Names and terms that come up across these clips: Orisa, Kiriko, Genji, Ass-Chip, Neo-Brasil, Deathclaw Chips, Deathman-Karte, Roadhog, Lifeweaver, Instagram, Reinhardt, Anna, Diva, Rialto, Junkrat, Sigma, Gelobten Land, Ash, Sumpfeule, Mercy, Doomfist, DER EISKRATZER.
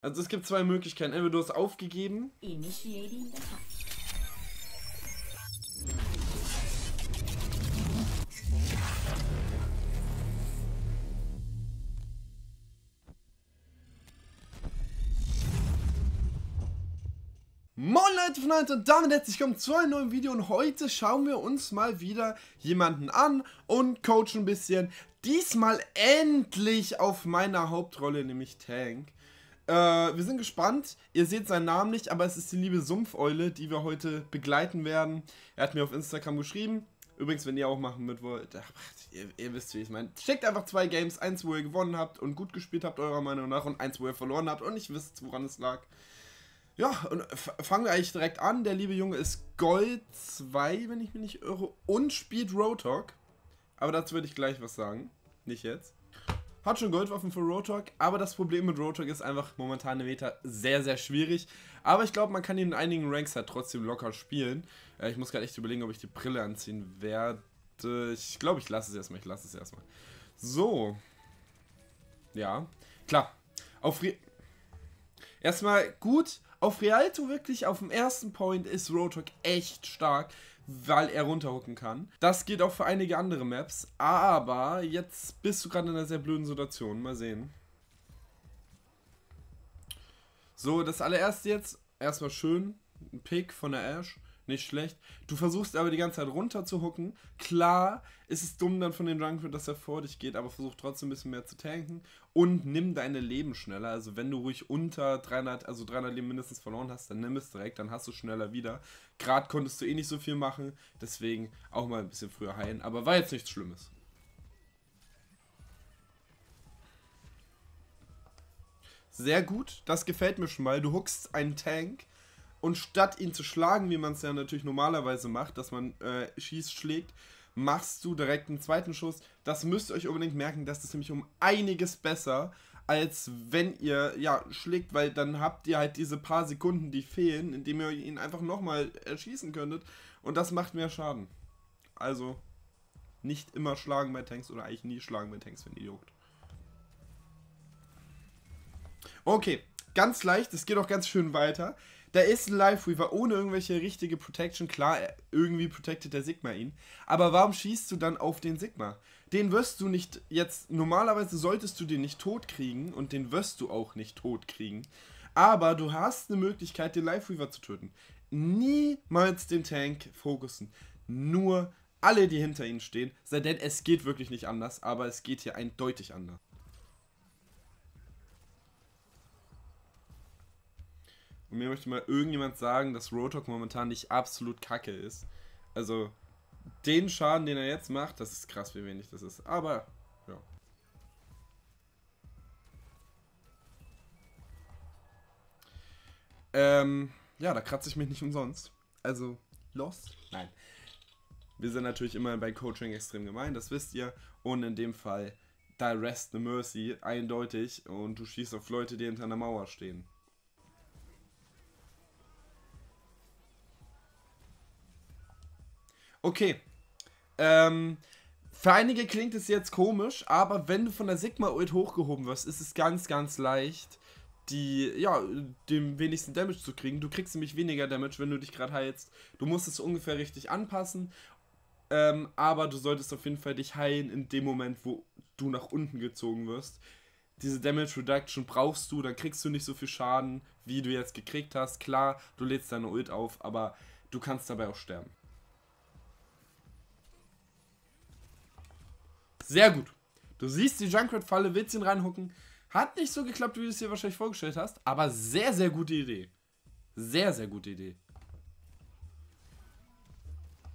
Also es gibt zwei Möglichkeiten. Entweder du hast aufgegeben. Moin Leute von heute und damit herzlich willkommen zu einem neuen Video und heute schauen wir uns mal wieder jemanden an und coachen ein bisschen. Diesmal endlich auf meiner Hauptrolle, nämlich Tank. Wir sind gespannt, ihr seht seinen Namen nicht, aber es ist die liebe Sumpfeule, die wir heute begleiten werden. Er hat mir auf Instagram geschrieben, übrigens wenn ihr auch machen mit wollt, ach, ihr wisst wie ich meine. Schickt einfach zwei Games, eins wo ihr gewonnen habt und gut gespielt habt eurer Meinung nach und eins wo ihr verloren habt und nicht wisst woran es lag. Ja, und fangen wir eigentlich direkt an, der liebe Junge ist Gold 2, wenn ich mich nicht irre, und spielt Roadhog, aber dazu würde ich gleich was sagen, nicht jetzt. Hat schon Goldwaffen für Roadhog, aber das Problem mit Roadhog ist einfach momentan eine Meta sehr, sehr schwierig. Aber ich glaube, man kann ihn in einigen Ranks halt trotzdem locker spielen. Ich muss gerade echt überlegen, ob ich die Brille anziehen werde. Ich glaube, ich lasse es erstmal, So. Ja, klar. Erstmal gut, auf Rialto wirklich auf dem ersten Point ist Roadhog echt stark, weil er runterhucken kann. Das geht auch für einige andere Maps, aber jetzt bist du gerade in einer sehr blöden Situation. Mal sehen. So, das allererste jetzt. Erstmal schön. Ein Pick von der Ash. Nicht schlecht. Du versuchst aber die ganze Zeit runter zu hucken. Klar, ist es dumm dann von dem Junkrat, dass er vor dich geht, aber versuch trotzdem ein bisschen mehr zu tanken und nimm deine Leben schneller. Also wenn du ruhig unter 300 Leben mindestens verloren hast, dann nimm es direkt, dann hast du schneller wieder. Gerade konntest du eh nicht so viel machen, deswegen auch mal ein bisschen früher heilen, aber war jetzt nichts Schlimmes. Sehr gut, das gefällt mir schon mal. Du huckst einen Tank. Und statt ihn zu schlagen, wie man es ja natürlich normalerweise macht, dass man schießt, schlägt, machst du direkt einen zweiten Schuss. Das müsst ihr euch unbedingt merken, das ist nämlich um einiges besser, als wenn ihr ja schlägt, weil dann habt ihr halt diese paar Sekunden, die fehlen, indem ihr ihn einfach nochmal erschießen könntet. Und das macht mehr Schaden. Also nicht immer schlagen bei Tanks oder eigentlich nie schlagen bei Tanks, wenn ihr juckt. Okay, ganz leicht, es geht auch ganz schön weiter. Da ist ein Lifeweaver ohne irgendwelche richtige Protection. Klar, irgendwie protectet der Sigma ihn. Aber warum schießt du dann auf den Sigma? Den wirst du nicht jetzt... Normalerweise solltest du den nicht tot kriegen. Und den wirst du auch nicht tot kriegen. Aber du hast eine Möglichkeit, den Lifeweaver zu töten. Niemals den Tank fokussen. Nur alle, die hinter ihnen stehen. Sei denn, es geht wirklich nicht anders. Aber es geht hier eindeutig anders. Und mir möchte mal irgendjemand sagen, dass Roadhog momentan nicht absolut kacke ist. Also, den Schaden, den er jetzt macht, das ist krass, wie wenig das ist. Aber, ja. Ja, da kratze ich mich nicht umsonst. Also, lost? Nein. Wir sind natürlich immer bei Coaching extrem gemein, das wisst ihr. Und in dem Fall, da rest the mercy, eindeutig. Und du schießt auf Leute, die hinter einer Mauer stehen. Okay, für einige klingt es jetzt komisch, aber wenn du von der Sigma-Ult hochgehoben wirst, ist es ganz, ganz leicht, den wenigsten Damage zu kriegen. Du kriegst nämlich weniger Damage, wenn du dich gerade heilst. Du musst es ungefähr richtig anpassen, aber du solltest auf jeden Fall dich heilen in dem Moment, wo du nach unten gezogen wirst. Diese Damage Reduction brauchst du, dann kriegst du nicht so viel Schaden, wie du jetzt gekriegt hast. Klar, du lädst deine Ult auf, aber du kannst dabei auch sterben. Sehr gut. Du siehst die Junkrat-Falle, willst ihn reinhucken. Hat nicht so geklappt, wie du es dir wahrscheinlich vorgestellt hast, aber sehr, sehr gute Idee. Sehr, sehr gute Idee.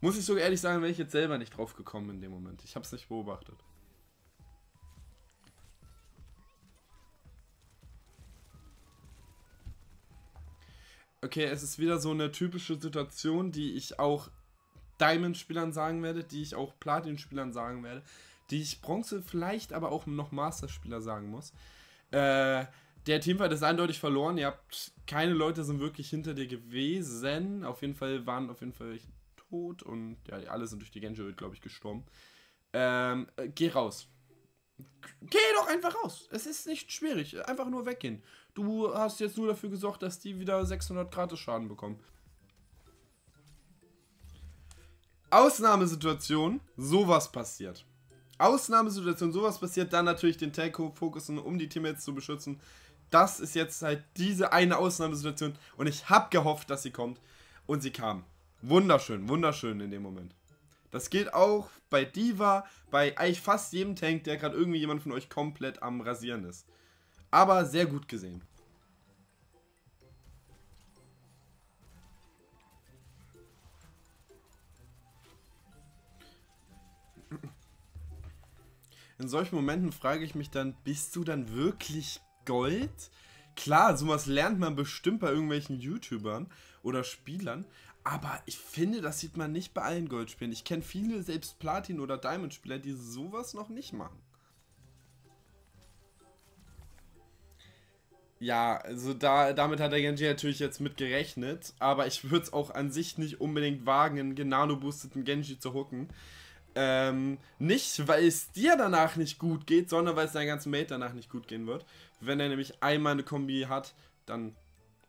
Muss ich so ehrlich sagen, wäre ich jetzt selber nicht drauf gekommen in dem Moment. Ich habe es nicht beobachtet. Okay, es ist wieder so eine typische Situation, die ich auch Diamond-Spielern sagen werde, die ich auch Platin-Spielern sagen werde. Die ich Bronze vielleicht aber auch noch Master-Spieler sagen muss. Der Teamfight ist eindeutig verloren. Ihr habt keine Leute sind wirklich hinter dir gewesen. Auf jeden Fall waren welche tot und ja, alle sind durch die Genji, glaube ich, gestorben. Geh raus. Geh doch einfach raus. Es ist nicht schwierig. Einfach nur weggehen. Du hast jetzt nur dafür gesorgt, dass die wieder 600 gratis Schaden bekommen. Ausnahmesituation, sowas passiert. Ausnahmesituation, sowas passiert, dann natürlich den Tag fokussen, um die Teammates zu beschützen. Das ist jetzt halt diese eine Ausnahmesituation und ich habe gehofft, dass sie kommt und sie kam. Wunderschön, wunderschön in dem Moment. Das gilt auch bei Diva, bei eigentlich fast jedem Tank, der gerade irgendwie jemand von euch komplett am Rasieren ist. Aber sehr gut gesehen. In solchen Momenten frage ich mich dann, bist du dann wirklich Gold? Klar, sowas lernt man bestimmt bei irgendwelchen YouTubern oder Spielern, aber ich finde, das sieht man nicht bei allen Goldspielen. Ich kenne viele, selbst Platin- oder Diamond-Spieler, die sowas noch nicht machen. Ja, also damit hat der Genji natürlich jetzt mit gerechnet, aber ich würde es auch an sich nicht unbedingt wagen, einen genano-boosteten Genji zu hooken. Nicht, weil es dir danach nicht gut geht, sondern weil es deinem ganzen Mate danach nicht gut gehen wird. Wenn er nämlich einmal eine Kombi hat, dann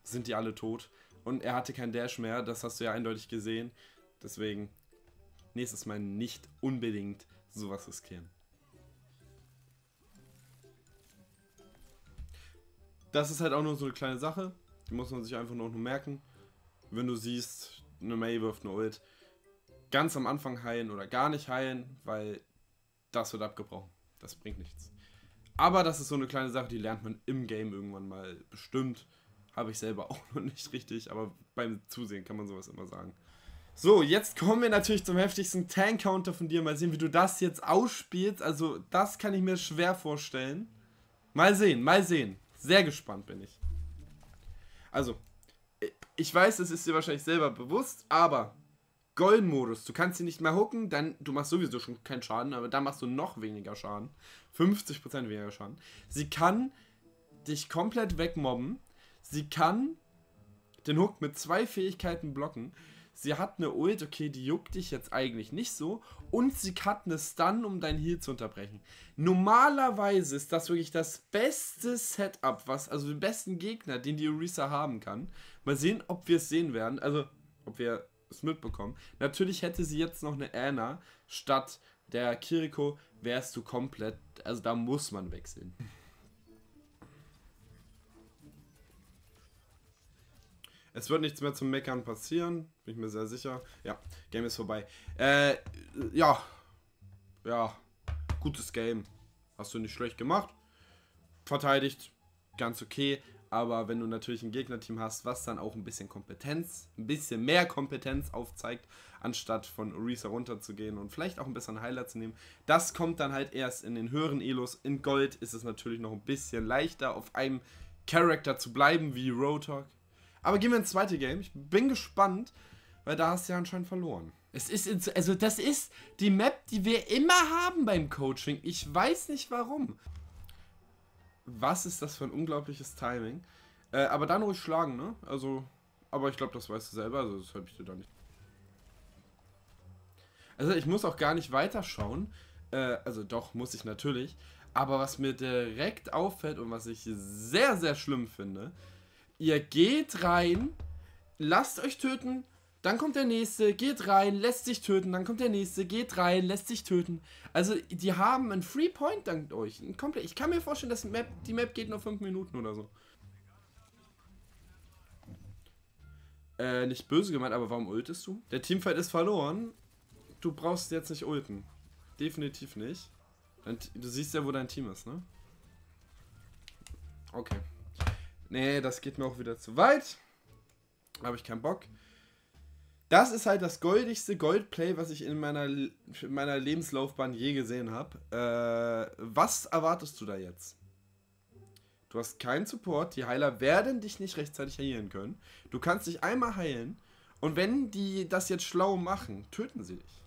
sind die alle tot. Und er hatte keinen Dash mehr, das hast du ja eindeutig gesehen. Deswegen, nächstes Mal nicht unbedingt sowas riskieren. Das ist halt auch nur so eine kleine Sache, die muss man sich einfach nur merken. Wenn du siehst, eine May wirft eine Ult, ganz am Anfang heilen oder gar nicht heilen, weil das wird abgebrochen. Das bringt nichts. Aber das ist so eine kleine Sache, die lernt man im Game irgendwann mal bestimmt. Habe ich selber auch noch nicht richtig, aber beim Zusehen kann man sowas immer sagen. So, jetzt kommen wir natürlich zum heftigsten Tank-Counter von dir. Mal sehen, wie du das jetzt ausspielst. Also das kann ich mir schwer vorstellen. Mal sehen, mal sehen. Sehr gespannt bin ich. Also, ich weiß, es ist dir wahrscheinlich selber bewusst, aber... Gold-Modus, du kannst ihn nicht mehr hooken, dann, du machst sowieso schon keinen Schaden, aber dann machst du noch weniger Schaden. 50% weniger Schaden. Sie kann dich komplett wegmobben. Sie kann den Hook mit zwei Fähigkeiten blocken. Sie hat eine Ult, okay, die juckt dich jetzt eigentlich nicht so. Und sie hat eine Stun, um deinen Heal zu unterbrechen. Normalerweise ist das wirklich das beste Setup, was, also den besten Gegner, den die Orisa haben kann. Mal sehen, ob wir es sehen werden. Also, ob wir es mitbekommen. Natürlich hätte sie jetzt noch eine Anna statt der Kiriko, wärst du komplett, also da muss man wechseln. Es wird nichts mehr zum Meckern passieren, bin ich mir sehr sicher. Ja, Game ist vorbei. Ja, gutes Game. Hast du nicht schlecht gemacht. Verteidigt, ganz okay. Aber wenn du natürlich ein Gegnerteam hast, was dann auch ein bisschen Kompetenz, ein bisschen mehr Kompetenz aufzeigt, anstatt von Orisa runterzugehen und vielleicht auch ein bisschen Heiler zu nehmen, das kommt dann halt erst in den höheren Elos. In Gold ist es natürlich noch ein bisschen leichter, auf einem Charakter zu bleiben wie Roadhog. Aber gehen wir ins zweite Game. Ich bin gespannt, weil da hast du ja anscheinend verloren. Es ist, also das ist die Map, die wir immer haben beim Coaching. Ich weiß nicht warum. Was ist das für ein unglaubliches Timing? Aber dann ruhig schlagen, ne? Also, aber ich glaube, das weißt du selber, also das habe ich dir da nicht. Also ich muss auch gar nicht weiterschauen. Also doch, muss ich natürlich. Aber was mir direkt auffällt und was ich sehr, sehr schlimm finde, ihr geht rein, lasst euch töten, dann kommt der Nächste, geht rein, lässt sich töten, dann kommt der Nächste, geht rein, lässt sich töten. Also, die haben einen Free Point dank euch. Ich kann mir vorstellen, dass die Map geht nur 5 Minuten oder so. Nicht böse gemeint, aber warum ultest du? Der Teamfight ist verloren. Du brauchst jetzt nicht ulten. Definitiv nicht. Du siehst ja, wo dein Team ist, ne? Okay. Nee, das geht mir auch wieder zu weit. Da habe ich keinen Bock. Das ist halt das goldigste Goldplay, was ich in meiner Lebenslaufbahn je gesehen habe. Was erwartest du da jetzt? Du hast keinen Support, die Heiler werden dich nicht rechtzeitig heilen können. Du kannst dich einmal heilen und wenn die das jetzt schlau machen, töten sie dich.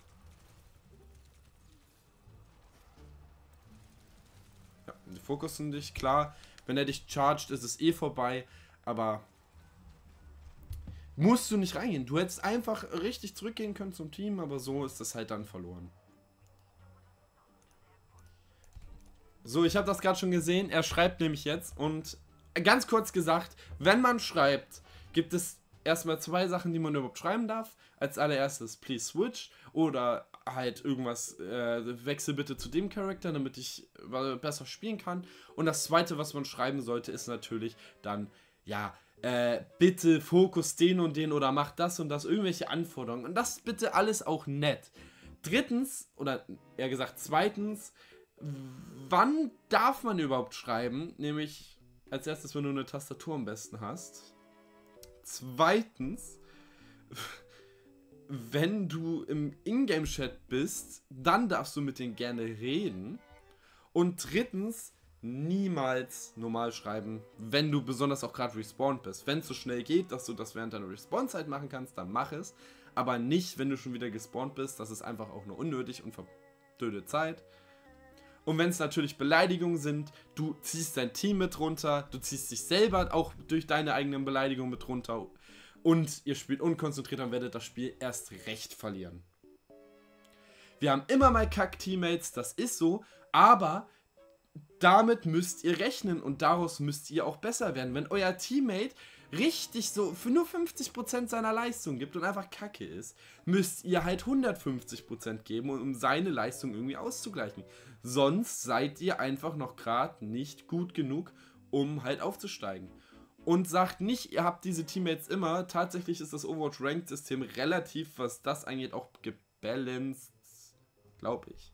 Ja, die fokussen dich, klar. Wenn er dich charged, ist es eh vorbei, aber... musst du nicht reingehen. Du hättest einfach richtig zurückgehen können zum Team, aber so ist das halt dann verloren. So, ich habe das gerade schon gesehen. Er schreibt nämlich jetzt und ganz kurz gesagt, wenn man schreibt, gibt es erstmal zwei Sachen, die man überhaupt schreiben darf. Als allererstes, please switch oder halt irgendwas, wechsel bitte zu dem Charakter, damit ich besser spielen kann. Und das zweite, was man schreiben sollte, ist natürlich dann, ja, bitte Fokus den und den oder mach das und das, irgendwelche Anforderungen. Und das bitte alles auch nett. Drittens, oder eher gesagt zweitens, wann darf man überhaupt schreiben? Nämlich als erstes, wenn du eine Tastatur am besten hast. Zweitens, wenn du im Ingame-Chat bist, dann darfst du mit denen gerne reden. Und drittens, niemals normal schreiben, wenn du besonders auch gerade respawned bist. Wenn es so schnell geht, dass du das während deiner Respawn-Zeit machen kannst, dann mach es. Aber nicht, wenn du schon wieder gespawnt bist. Das ist einfach auch nur unnötig und verdöde Zeit. Und wenn es natürlich Beleidigungen sind, du ziehst dein Team mit runter, du ziehst dich selber auch durch deine eigenen Beleidigungen mit runter und ihr spielt unkonzentriert und werdet das Spiel erst recht verlieren. Wir haben immer mal Kack-Teammates, das ist so, aber damit müsst ihr rechnen und daraus müsst ihr auch besser werden. Wenn euer Teammate richtig so für nur 50% seiner Leistung gibt und einfach Kacke ist, müsst ihr halt 150% geben, um seine Leistung irgendwie auszugleichen. Sonst seid ihr einfach noch gerade nicht gut genug, um halt aufzusteigen. Und sagt nicht, ihr habt diese Teammates immer. Tatsächlich ist das Overwatch-Ranked-System relativ, was das angeht, auch gebalanced, glaube ich.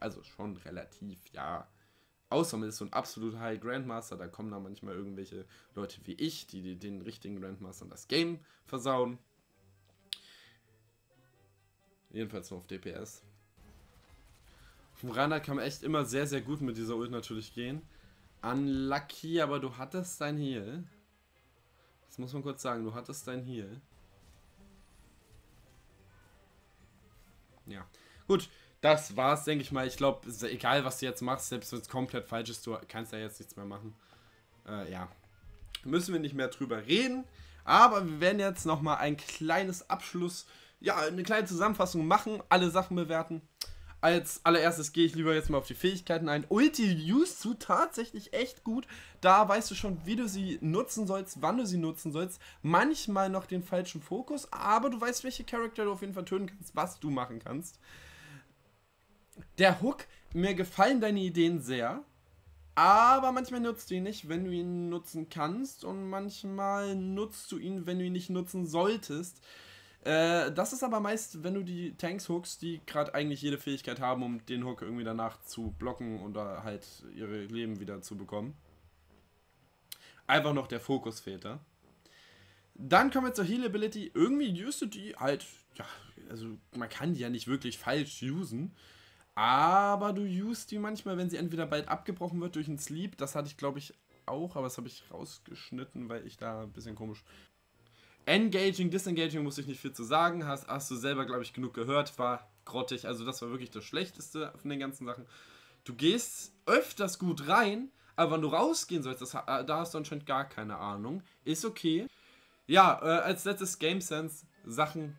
Also schon relativ, ja. Außer man ist so ein absolut High Grandmaster, da kommen da manchmal irgendwelche Leute wie ich, die den richtigen Grandmastern das Game versauen. Jedenfalls nur auf DPS. Reinhardt kann echt immer sehr, sehr gut mit dieser Ult natürlich gehen. Unlucky, aber du hattest dein Heal. Das muss man kurz sagen, du hattest dein Heal. Ja, gut. Das war's, denke ich mal. Ich glaube, egal was du jetzt machst, selbst wenn es komplett falsch ist, du kannst da jetzt nichts mehr machen. Ja. Müssen wir nicht mehr drüber reden. Aber wir werden jetzt nochmal ein kleines Abschluss, ja, eine kleine Zusammenfassung machen, alle Sachen bewerten. Als allererstes gehe ich lieber jetzt mal auf die Fähigkeiten ein. Ulti used du tatsächlich echt gut. Da weißt du schon, wie du sie nutzen sollst, wann du sie nutzen sollst. Manchmal noch den falschen Fokus, aber du weißt, welche Charakter du auf jeden Fall töten kannst, was du machen kannst. Der Hook, mir gefallen deine Ideen sehr, aber manchmal nutzt du ihn nicht, wenn du ihn nutzen kannst und manchmal nutzt du ihn, wenn du ihn nicht nutzen solltest. Das ist aber meist, wenn du die Tanks hookst, die gerade eigentlich jede Fähigkeit haben, um den Hook irgendwie danach zu blocken oder halt ihre Leben wieder zu bekommen. Einfach noch der Fokus fehlt da. Dann kommen wir zur Healability. Irgendwie used du die halt, ja, also man kann die ja nicht wirklich falsch usen. Aber du used die manchmal, wenn sie entweder bald abgebrochen wird durch einen Sleep. Das hatte ich, glaube ich, auch, aber das habe ich rausgeschnitten, weil ich da ein bisschen komisch... Engaging, Disengaging muss ich nicht viel zu sagen. Hast du selber, glaube ich, genug gehört. War grottig. Also das war wirklich das Schlechteste von den ganzen Sachen. Du gehst öfters gut rein, aber wenn du rausgehen sollst, da hast du anscheinend gar keine Ahnung. Ist okay. Ja, als letztes Game Sense Sachen...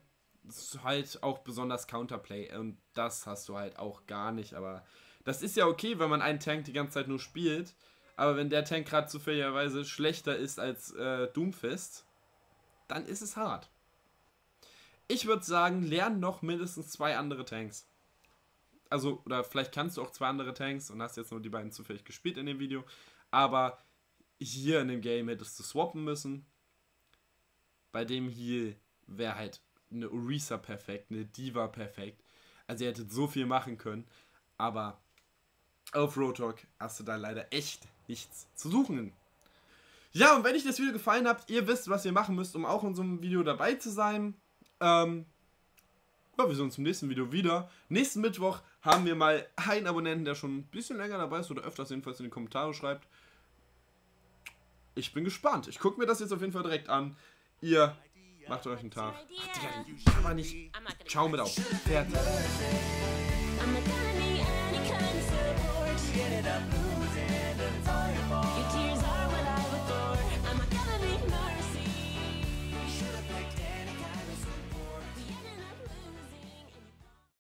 halt auch besonders Counterplay und das hast du halt auch gar nicht, aber das ist ja okay, wenn man einen Tank die ganze Zeit nur spielt, aber wenn der Tank gerade zufälligerweise schlechter ist als Doomfist, dann ist es hart. Ich würde sagen, lern noch mindestens zwei andere Tanks. Also, oder vielleicht kannst du auch zwei andere Tanks und hast jetzt nur die beiden zufällig gespielt in dem Video, aber hier in dem Game hättest du swappen müssen. Bei dem hier wäre halt eine Orisa perfekt, eine Diva perfekt. Also ihr hättet so viel machen können, aber auf Roadhog hast du da leider echt nichts zu suchen. Ja, und wenn euch das Video gefallen hat, ihr wisst, was ihr machen müsst, um auch in so einem Video dabei zu sein. Ja, wir sehen uns im nächsten Video wieder. Nächsten Mittwoch haben wir mal einen Abonnenten, der schon ein bisschen länger dabei ist oder öfters jedenfalls in die Kommentare schreibt. Ich bin gespannt. Ich gucke mir das jetzt auf jeden Fall direkt an. Ihr... macht euch einen Tag. Ach, Digga, aber nicht. Ciao mit auf. Fertig.